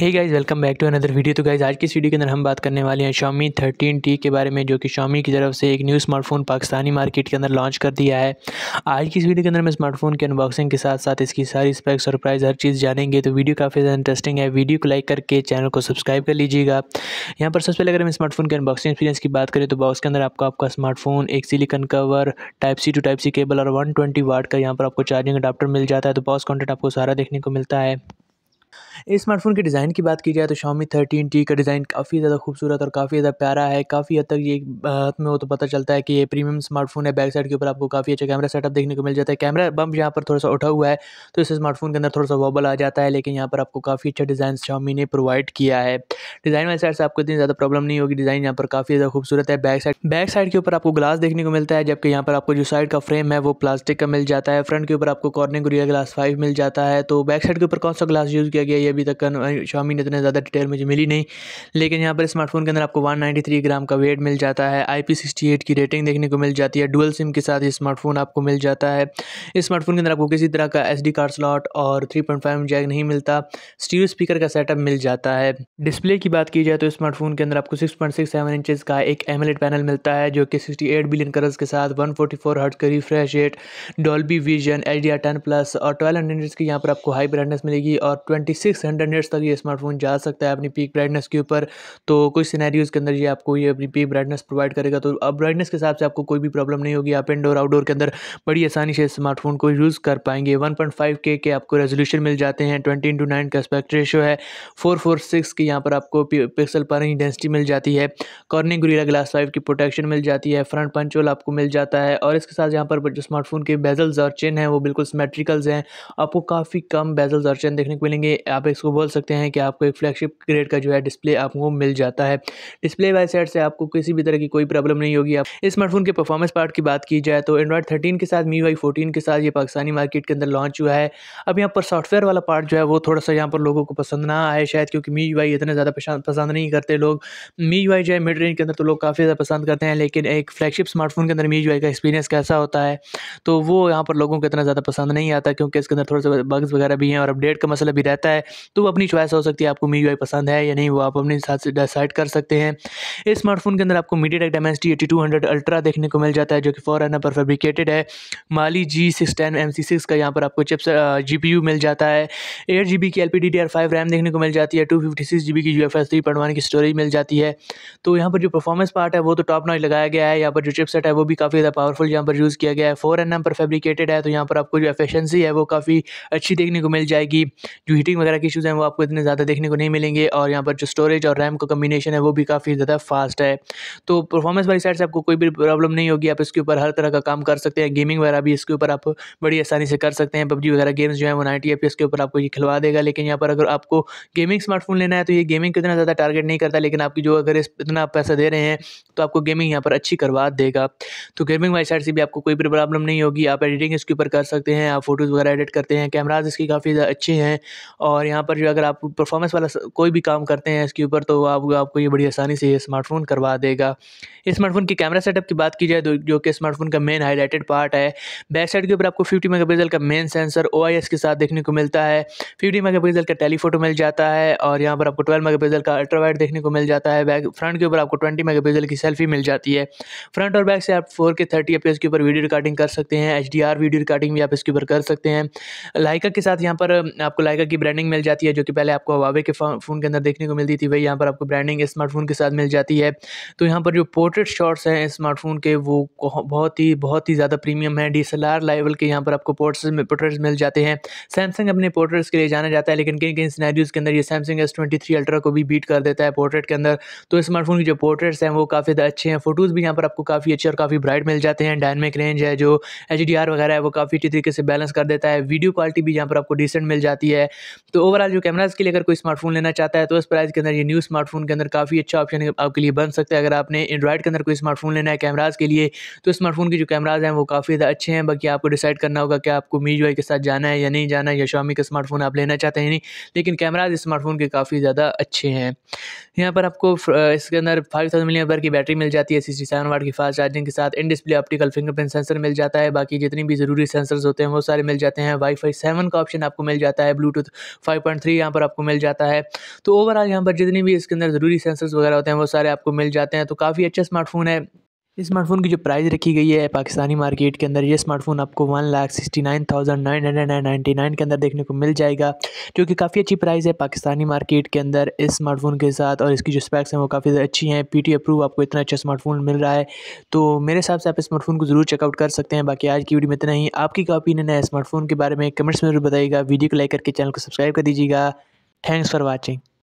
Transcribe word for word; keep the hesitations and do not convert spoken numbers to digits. Hey guys, welcome back to another video. तो guys, आज की इस वीडियो के अंदर हम बात करने वाले हैं Xiaomi थर्टीन टी के बारे में, जो कि Xiaomi की तरफ से एक न्यू स्मार्टफोन पाकिस्तानी मार्केट के अंदर लॉन्च कर दिया है। आज की इस वीडियो के अंदर मैं स्मार्टफोन के अनबॉक्सिंग के साथ साथ इसकी सारी स्पेक्स और प्राइस हर चीज़ जानेंगे। तो वीडियो काफ़ी ज़्यादा इंटरेस्टिंग है। वीडियो को लाइक करके चैनल को सब्सक्राइब कर लीजिएगा। यहाँ पर सबसे पहले अगर हम स्मार्टफोन के अनबॉक्सिंग एक्सपीरियंस की बात करें तो बॉक्स के अंदर आपको आपका स्मार्टफोन, एक silicone cover, type C to type C cable और वन ट्वेंटी वाट का यहाँ पर आपको चार्जिंग अडाप्टर मिल जाता है। तो बॉक्स कंटेंट आपको सारा देखने को मिलता है। इस स्मार्टफोन के डिज़ाइन की बात की जाए तो Xiaomi थर्टीन टी का डिज़ाइन काफ़ी ज़्यादा खूबसूरत और काफ़ी ज़्यादा प्यारा है। काफ़ी हद तक ये हाथ में हो तो पता चलता है कि ये प्रीमियम स्मार्टफोन है। बैक साइड के ऊपर आपको काफ़ी अच्छा कैमरा सेटअप देखने को मिल जाता है। कैमरा बम्प यहाँ पर थोड़ा सा उठा हुआ है तो इस स्मार्टफोन के अंदर थोड़ा सा वॉबल आ जाता है, लेकिन यहाँ पर आपको काफ़ी अच्छा डिज़ाइन Xiaomi ने प्रोवाइड किया है। डिज़ाइन वाली साइड से आपको इतनी ज़्यादा प्रॉब्लम नहीं होगी। डिज़ाइन यहाँ पर काफ़ी ज़्यादा खूबसूरत है। बैक साइड बैक साइड के ऊपर आपको ग्लास देखने को मिलता है, जबकि यहाँ पर आपको जो साइड का फ्रेम है वो प्लास्टिक का मिल जाता है। फ्रंट के ऊपर आपको कॉर्निंग गोरिल्ला ग्लास फाइव मिल जाता है। तो बैक साइड के ऊपर कौन सा ग्लास यूज़ किया गया है अभी तक Xiaomi ने इतने ज़्यादा डिटेल मुझे मिली नहीं, लेकिन यहाँ पर स्मार्टफोन के अंदर आपको वन नाइन्टी थ्री ग्राम का वेट मिल जाता है। आई पी सिक्सटी एट की रेटिंग देखने को मिल जाती है। डुअल सिम के साथ ये स्मार्टफोन आपको मिल जाता है। इस स्मार्टफोन के अंदर आपको किसी तरह का एसडी कार्ड स्लॉट और थ्री पॉइंट फाइव जैक नहीं मिलता। स्टीरियो स्पीकर का सेटअप मिल जाता है। डिस्प्ले की बात की जाए तो स्मार्टफोन के अंदर आपको six point six seven inches का एक एमोलेड पैनल मिलता है, जो कि सिक्सटी एट बिलियन कलर्स के साथ वन फोर्टी फोर हर्ट्ज का refresh rate, Dolby Vision, H D R ten plus और ट्वेल्व हंड्रेड की यहाँ पर आपको हाई ब्राइटनेस मिलेगी और ट्वेंटी सिक्स हंड्रेड निट्स तक ये स्मार्टफोन जा सकता है अपनी पीक ब्राइटनेस के ऊपर। तो कुछ सिनेरियोज के अंदर ये आपको ये अपनी पीक ब्राइटनेस प्रोवाइड करेगा। तो अब ब्राइटनेस के हिसाब से आपको कोई भी प्रॉब्लम नहीं होगी। आप इंडोर आउटडोर के अंदर बड़ी आसानी से स्मार्टफोन को यूज़ कर पाएंगे। वन पॉइंट फाइव के के आपको रेजोल्यूशन मिल जाते हैं। ट्वेंटी इंटू नाइन का एस्पेक्ट रेशियो है। फोर फोर सिक्स की यहाँ पर आपको पिक्सल पर इंच डेंसिटी मिल जाती है। कॉर्निंग गोरिल्ला ग्लास फाइव की प्रोटेक्शन मिल जाती है। फ्रंट पंच होल आपको मिल जाता है और इसके साथ यहाँ पर जो स्मार्टफोन के बेजल्स और चेन है वो बिल्कुल सिमेट्रिकल्स हैं। आपको काफ़ी कम बेजल्स और चेन देखने को मिलेंगे। आप इसको बोल सकते हैं कि आपको एक फ्लैगशिप ग्रेड का जो है डिस्प्ले आपको मिल जाता है। डिस्प्ले वाली साइड से आपको किसी भी तरह की कोई प्रॉब्लम नहीं होगी। आप इस स्मार्टफोन के परफॉर्मेंस पार्ट की बात की जाए तो एंड्रॉयड थर्टीन के साथ M I U I fourteen के साथ ये पाकिस्तानी मार्केट के अंदर लॉन्च हुआ है। अब यहाँ पर सॉफ्टवेयर वाला पार्ट जो है वो थोड़ा सा यहाँ पर लोगों को पसंद ना आए शायद, क्योंकि एम आई यू आई इतना ज़्यादा पसंद नहीं करते लोग। एम आई यू आई जो है मिड रेंज के अंदर तो लोग काफ़ी ज़्यादा पसंद करते हैं, लेकिन एक फ्लैगशिप स्मार्टफोन के अंदर एम आई यू आई का एक्सपीरियंस कैसा होता है तो वो यहाँ पर लोगों को इतना ज़्यादा पसंद नहीं आता, क्योंकि इसके अंदर थोड़ा सा बग्स वगैरह भी हैं और अपडेट का मसला भी रहता है। तो अपनी चॉइस हो सकती है आपको एम आई यू आई पसंद है या नहीं, वो आप अपने साथ डिसाइड कर सकते हैं। इस स्मार्टफोन के अंदर आपको MediaTek Dimensity eighty two hundred Ultra देखने को मिल जाता है, जो कि फोर एन पर फैब्रिकेटेड है। Mali G six one five M C six का यहाँ पर आपको चिप्स जी पी यू मिल जाता है। एट जी बी की L P D D R five RAM देखने को मिल जाती है। Two fifty six G B की U F S three point one की स्टोरेज मिल जाती है। तो यहाँ पर जो परफॉर्मेंस पार्ट है वो तो टॉप नॉच लगाया गया है। यहाँ पर जो चिपसेट है वो भी काफ़ी ज़्यादा पावरफुल यहाँ पर यूज़ किया गया है। फोर एन पर फैब्रिकेटेड है, तो यहाँ पर आपको जो एफिशेंसी है वो काफ़ी अच्छी देखने को मिल जाएगी। जो हीटिंग वगैरह के इश्यूज़ हैं वो आपको इतने ज़्यादा देखने को नहीं मिलेंगे और यहाँ पर जो स्टोरेज और रैम का कम्बिनेशन है वो भी काफ़ी ज़्यादा फास्ट है। तो परफॉर्मेंस वाली साइड से आपको कोई भी प्रॉब्लम नहीं होगी। आप इसके ऊपर हर तरह का काम कर सकते हैं। गेमिंग वगैरह भी इसके ऊपर आप बड़ी आसानी से कर सकते हैं। पबजी वगैरह गेम्स जो है वो नाइन्टी एफ पी एस के ऊपर आपको ये खिलवा देगा। लेकिन यहाँ पर अगर आपको गेमिंग स्मार्टफोन लेना है तो ये गेमिंग को इतना ज़्यादा टारगेट नहीं करता, लेकिन आपकी जो अगर इतना आप पैसा दे रहे हैं तो आपको गेमिंग यहाँ पर अच्छी करवा देगा। तो गेमिंग वाली साइड से भी आपको कोई भी प्रॉब्लम नहीं होगी। आप एडिटिंग इसके ऊपर कर सकते हैं, आप फोटोज़ वगैरह एडिट करते हैं। कैमराज इसकी काफ़ी अच्छे हैं और यहाँ पर जो अगर आप परफॉर्मेंस वाला कोई भी काम करते हैं इसके ऊपर तो आप, आपको ये बड़ी आसानी से ये स्मार्टफोन करवा देगा। इस स्मार्टफोन की कैमरा सेटअप की बात की जाए तो जो कि स्मार्टफोन का मेन हाईलाइटेड पार्ट है। बैक साइड के ऊपर आपको फिफ्टी मेगापिक्सल का main sensor O I S के साथ देखने को मिलता है। फिफ्टी मेगापिक्सल का टेलीफोटो मिल जाता है और यहाँ पर आपको ट्वेल्व मेगापिक्सल का अल्ट्रावाइड देखने को मिल जाता है। बैक फ्रंट के ऊपर आपको ट्वेंटी मेगापिक्सल की सेल्फी मिल जाती है। फ्रंट और बैक से आप फोर के थर्टी एफ पी एस के ऊपर वीडियो रिकॉर्डिंग कर सकते हैं। H D R video recording भी आप इसके ऊपर कर सकते हैं। लाइका के साथ यहाँ पर आपको लाइका की ब्रांडिंग मिल जाती है, जो कि पहले आपको हवावे के फोन के अंदर देखने को मिलती थी, वही यहाँ पर आपको ब्रांडिंग स्मार्टफोन के साथ मिल जाती है। तो यहाँ पर जो पोर्ट्रेट शॉट्स हैं स्मार्टफोन के वो बहुत ही बहुत ही ज़्यादा प्रीमियम है। D S L R level के यहाँ पर आपको पोर्ट्रेट्स में पोर्ट्रेट्स मिल जाते हैं। सैमसंग अपने पोर्ट्रेट्स के लिए जाना जाता है, लेकिन किन किन सिनेरियोज़ के अंदर ये Samsung S twenty three ultra को भी बीट कर देता है पोर्ट्रेट के अंदर। तो स्मार्टफोन के जो पोर्ट्रेट्स हैं वो काफ़ी अच्छे हैं। फोटोज़ भी यहाँ पर आपको काफ़ी अच्छे और काफ़ी ब्राइट मिल जाते हैं। डायनेमिक रेंज है जो एच डी आर वगैरह है वो काफ़ी अच्छी तरीके से बैलेंस कर देता है। वीडियो क्वालिटी भी यहाँ पर आपको डिसेंट मिल जाती है। तो ओवरऑल जो कैमराज के लिए अगर कोई स्मार्टफोन लेना चाहता है तो इस प्राइस के अंदर ये न्यू स्मार्टफोन के अंदर काफ़ी अच्छा ऑप्शन आपके लिए बन सकता है। अगर आपने एंड्रॉइड के अंदर कोई स्मार्टफोन लेना है कैमराज के लिए तो स्मार्टफोन के जो कैमराज हैं वो काफ़ी ज़्यादा अच्छे हैं। बाकी आपको डिसाइड करना होगा कि आपको एम आई यू आई के साथ जाना है या नहीं जाना है, या Xiaomi का स्मार्टफोन आप लेना चाहते हैं नहीं, लेकिन कैमराज स्मार्टफोन के काफ़ी ज़्यादा अच्छे हैं। यहाँ पर आपको इसके अंदर फाइव थाउजेंड मिलियन एमएएच की बैटरी मिल जाती है। सिक्सटी सेवन वाट की फास्ट चार्जिंग के साथ in display optical fingerprint sensor मिल जाता है। बाकी जितनी भी ज़रूरी सेंसर्स होते हैं वो सारे मिल जाते हैं। वाई फाई सेवन का ऑप्शन आपको मिल जाता है। ब्लूटूथ फाइव पॉइंट थ्री यहाँ पर आपको मिल जाता है। तो ओवरऑल यहाँ पर जितनी भी इसके अंदर ज़रूरी सेंसर्स वगैरह होते हैं वो सारे आपको मिल जाते हैं। तो काफ़ी अच्छा स्मार्टफोन है। इस स्मार्टफोन की जो प्राइस रखी गई है पाकिस्तानी मार्केट के अंदर, ये स्मार्टफोन आपको one lakh sixty nine thousand nine hundred and ninety nine के अंदर देखने को मिल जाएगा, जो कि काफ़ी अच्छी प्राइस है पाकिस्तानी मार्केट के अंदर इस स्मार्टफोन के साथ। और इसकी जो स्पेक्स हैं वो काफ़ी अच्छी हैं, पीटी अप्रूव आपको इतना अच्छा स्मार्टफोन मिल रहा है। तो मेरे हिसाब से आप इस स्मार्टफोन को जरूर चेकआउट कर सकते हैं। बाकी आज की वीडियो में इतना ही। आपकी क्या ओपिनियन है स्मार्टफोन के बारे में कमेंट्स में जरूर बताइएगा। वीडियो को लाइक करके चैनल को सब्सक्राइब कर दीजिएगा। Thanks for watching.